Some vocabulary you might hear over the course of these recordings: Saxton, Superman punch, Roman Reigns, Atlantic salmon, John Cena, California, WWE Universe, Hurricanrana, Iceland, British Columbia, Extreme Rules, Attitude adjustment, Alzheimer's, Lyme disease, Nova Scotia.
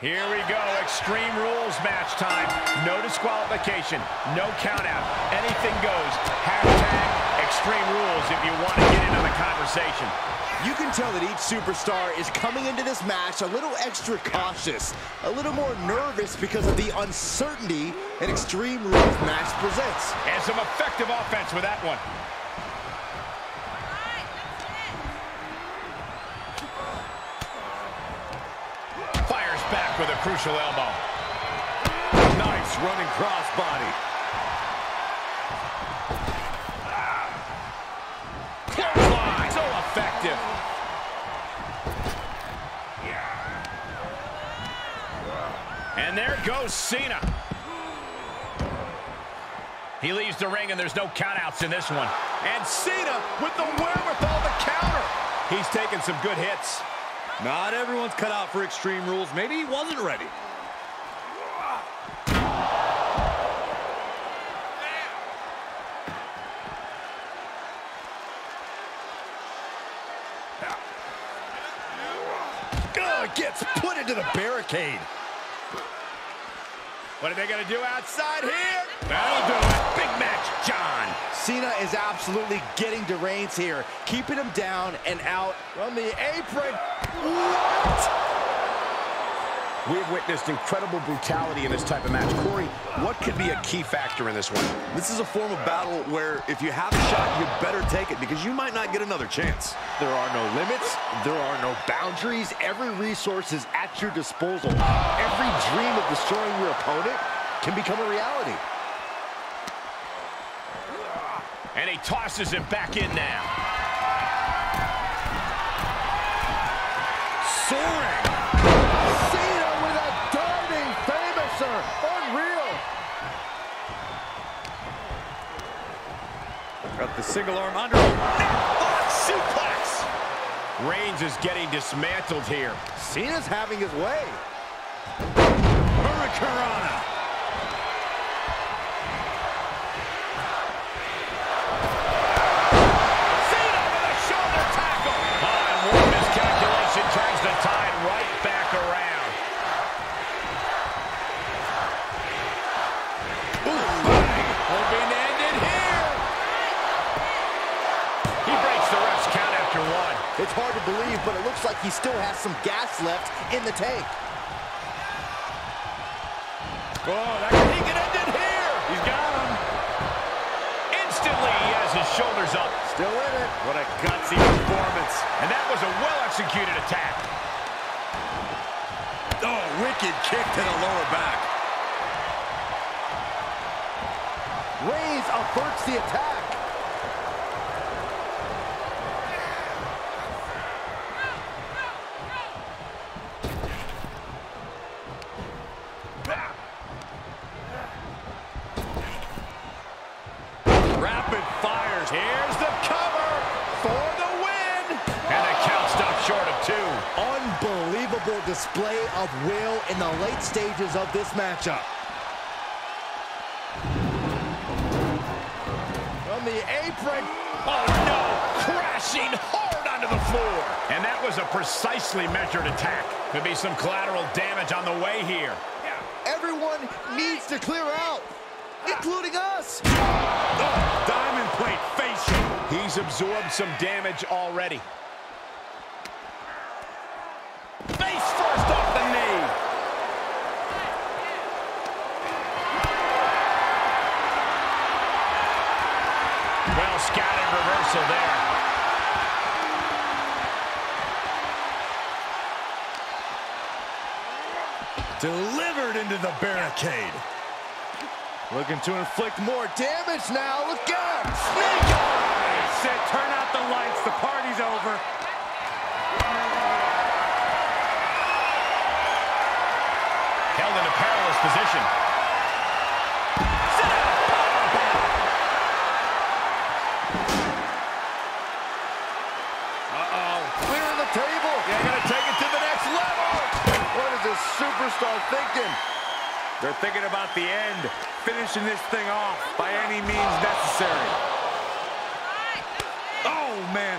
Here we go, Extreme Rules match time. No disqualification, no count out. Anything goes. #ExtremeRules if you want to get into the conversation. You can tell that each superstar is coming into this match a little extra cautious, a little more nervous because of the uncertainty an Extreme Rules match presents. And some effective offense with that one. With a crucial elbow. Nice running crossbody. Clothesline, so effective. And there goes Cena. He leaves the ring and there's no countouts in this one. And Cena with the wherewithal to counter. He's taking some good hits. Not everyone's cut out for Extreme Rules. Maybe he wasn't ready. Gets put into the barricade. What are they going to do outside here? That'll do it. Big match, John. Cena is absolutely getting to Reigns here, keeping him down and out from the apron. What? We've witnessed incredible brutality in this type of match. Corey, what could be a key factor in this one? This is a form of battle where if you have a shot, you better take it because you might not get another chance. There are no limits. There are no boundaries. Every resource is at your disposal. Every dream of destroying your opponent can become a reality. And he tosses it back in now. Soaring. Cena with a diving Famouser. Unreal. Got the single arm under. Suplex. Reigns is getting dismantled here. Cena's having his way. Hurricanrana. It's hard to believe, but it looks like he still has some gas left in the tank. Oh, that he can end it here. He's got him. Instantly, he has his shoulders up. Still in it. What a gutsy performance. And that was a well-executed attack. Oh, wicked kick to the lower back. Reigns averts the attack. Here's the cover for the win. And the count stopped short of two. Unbelievable display of will in the late stages of this matchup. From the apron. Oh, no. Crashing hard onto the floor. And that was a precisely measured attack. Could be some collateral damage on the way here. Yeah. Everyone needs to clear out, including us. Oh, diamond plate facial. He's absorbed some damage already. Face first off the knee. Well scouted reversal there. Delivered into the barricade. Looking to inflict more damage now. Look out! Snake eye! Set, turn out the lights. The party's over. Held in a perilous position. Set out! Uh-oh. Clearing the table. They're going to take it to the next level. What is this superstar thinking? They're thinking about the end, finishing this thing off by any means necessary. Oh, man.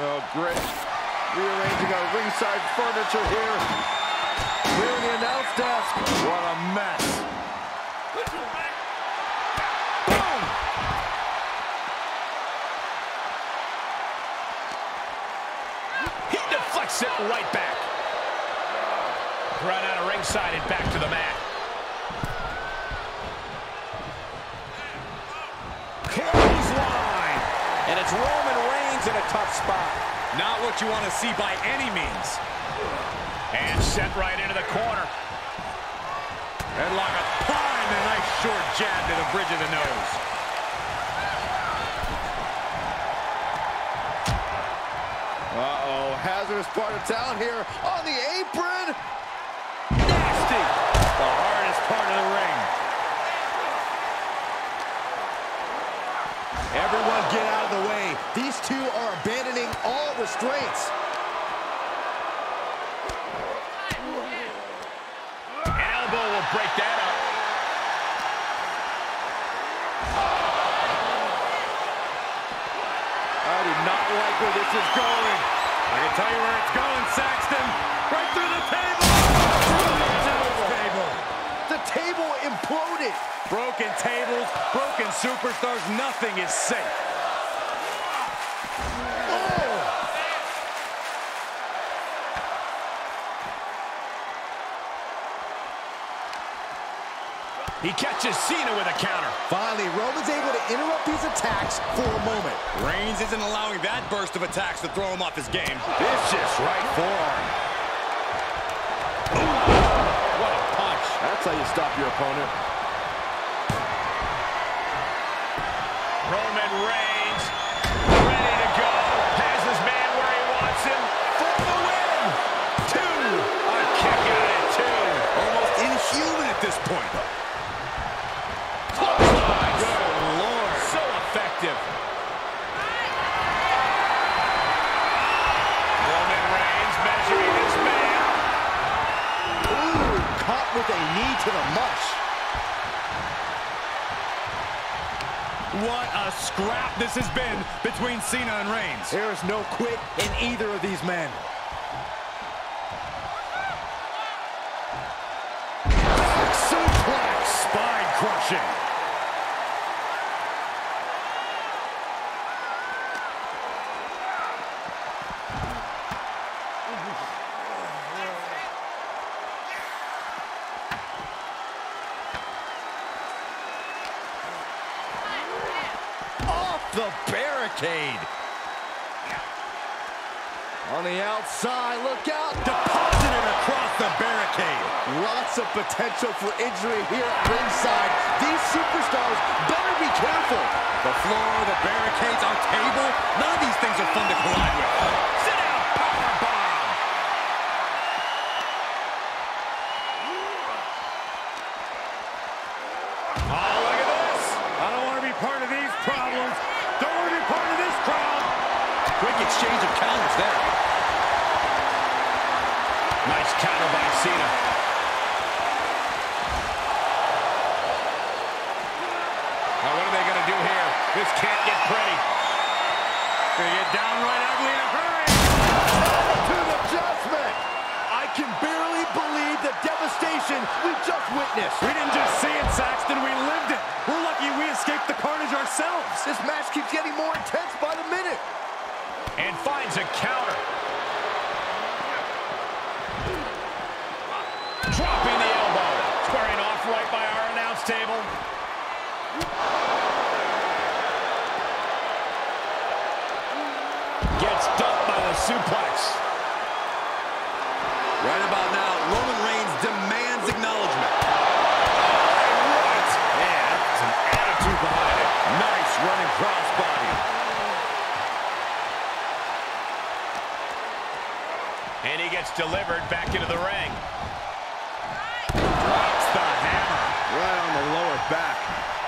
Oh, great. rearranging our ringside furniture here. Clearing the announce desk. What a mess. Boom! He deflects it right back. Run out of ringside and back to the mat. Clothesline! And it's Roman Reigns in a tough spot. Not what you want to see by any means. And sent right into the corner. Headlock applied and a nice short jab to the bridge of the nose. Uh-oh, hazardous part of town here on the apron. Nasty. The hardest part of the ring. Everyone get out of the way. These two are abandoning all restraints. An elbow will break that up. I do not like where this is going. I can tell you where it's going, Saxton. Right through the table. Table imploded. Broken tables, broken superstars, nothing is safe. Oh. He catches Cena with a counter. Finally, Roman's able to interrupt these attacks for a moment. Reigns isn't allowing that burst of attacks to throw him off his game. Vicious right forearm. That's how you stop your opponent. Roman Reigns, ready to go. Has his man where he wants him for the win. Two, a kick out at two. Almost inhuman at this point. Close lines. Good Lord. So effective. Roman Reigns measuring his man. Caught with a knee to the mush. What a scrap this has been between Cena and Reigns. There is no quit in either of these men. Suplex, spine crushing. The barricade. On the outside, look out. Deposited across the barricade. Lots of potential for injury here at ringside. These superstars better be careful. The floor, the barricades, our table. None of these things are fun to collide with. Sit down, powerbomb. Oh, look at this. I don't want to be part of these problems. Don't want to be part of this crowd. Quick exchange of counters there. Nice counter by Cena. Now what are they going to do here? This can't get pretty. Going to get downright ugly in a hurry. Attitude adjustment. I can barely believe the devastation we just witnessed. We didn't just see it, Saxton. We lived it. We're lucky we escaped the carnage ourselves. This match keeps getting more intense by the minute. And finds a counter. Dropping the elbow. Squaring off right by our announce table. Gets dumped by the suplex. Right about now, Roman Reigns demands acknowledgement. Behind it. Nice running crossbody. And he gets delivered back into the ring. Drops the hammer. Right on the lower back.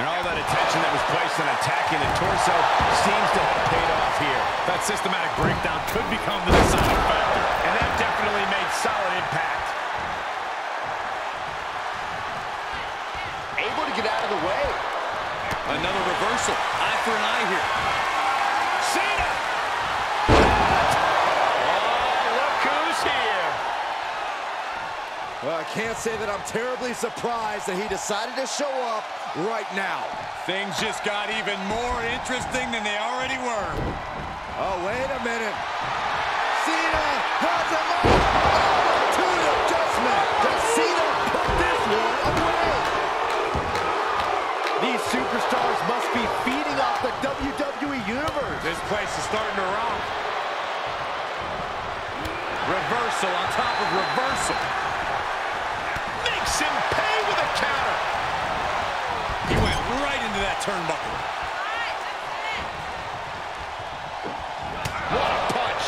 And all that attention that was placed on attacking the torso seems to have paid off here. That systematic breakdown could become the deciding factor. And that definitely made solid impact. Able to get out of the way. Another reversal. Eye for an eye here. Cena! Oh, can't say that I'm terribly surprised that he decided to show up right now. Things just got even more interesting than they already were. Oh, wait a minute. Cena has a attitude adjustment. Does Cena put this one away? These superstars must be feeding off the WWE Universe. This place is starting to rock. Reversal on top of reversal. Makes him pay with a counter. He went right into that turnbuckle. What a punch.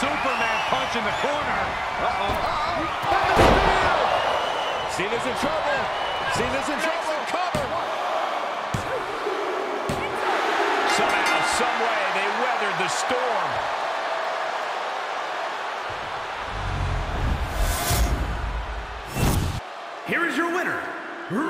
Superman punch in the corner. Uh-oh. Cena's in trouble. Cena's in trouble. Some way they weathered the storm. Here is your winner.